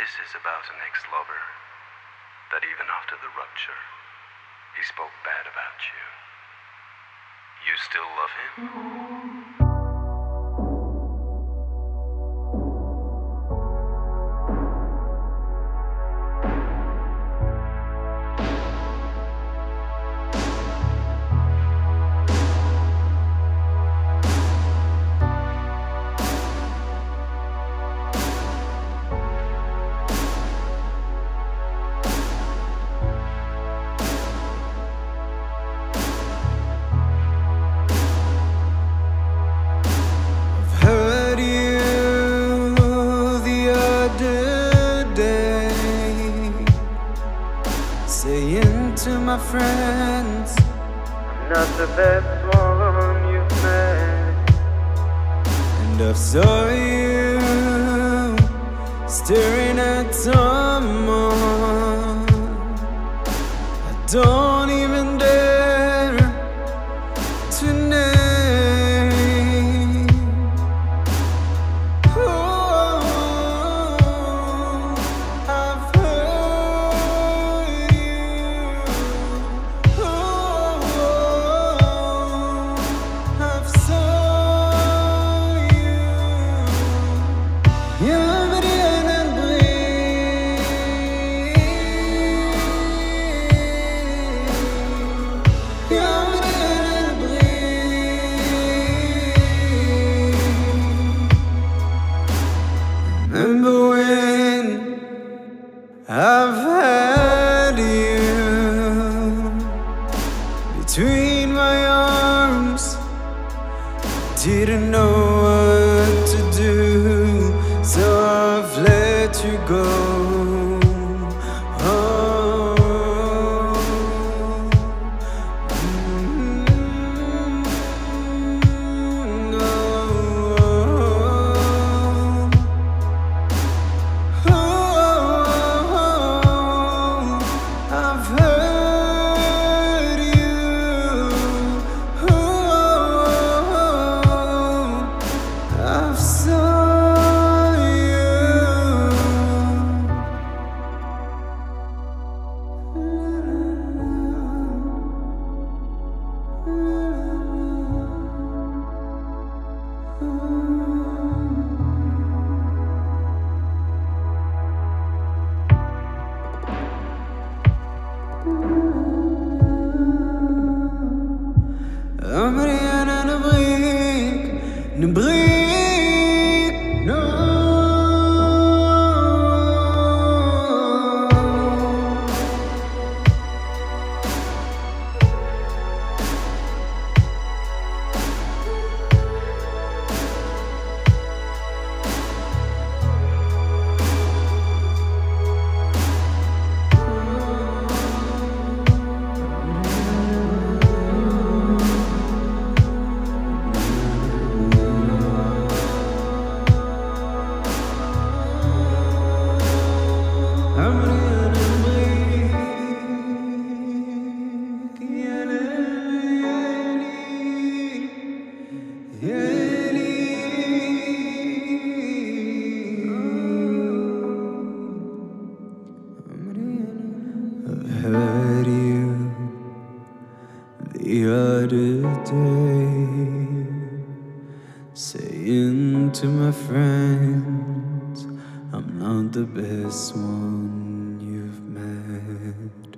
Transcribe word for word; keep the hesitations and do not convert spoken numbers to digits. This is about an ex-lover that even after the rupture, he spoke bad about you. You still love him? Saying to my friends, I'm not the best one you've met. And I saw you staring at someone. I don't even dare to name. Oh, I've I've had you between my arms. Didn't know what to do, so I've let you go. Oh, mm-hmm. Oh, oh, oh. I'm in a break, break, no. Heard you the other day saying to my friends, I'm not the best one you've met.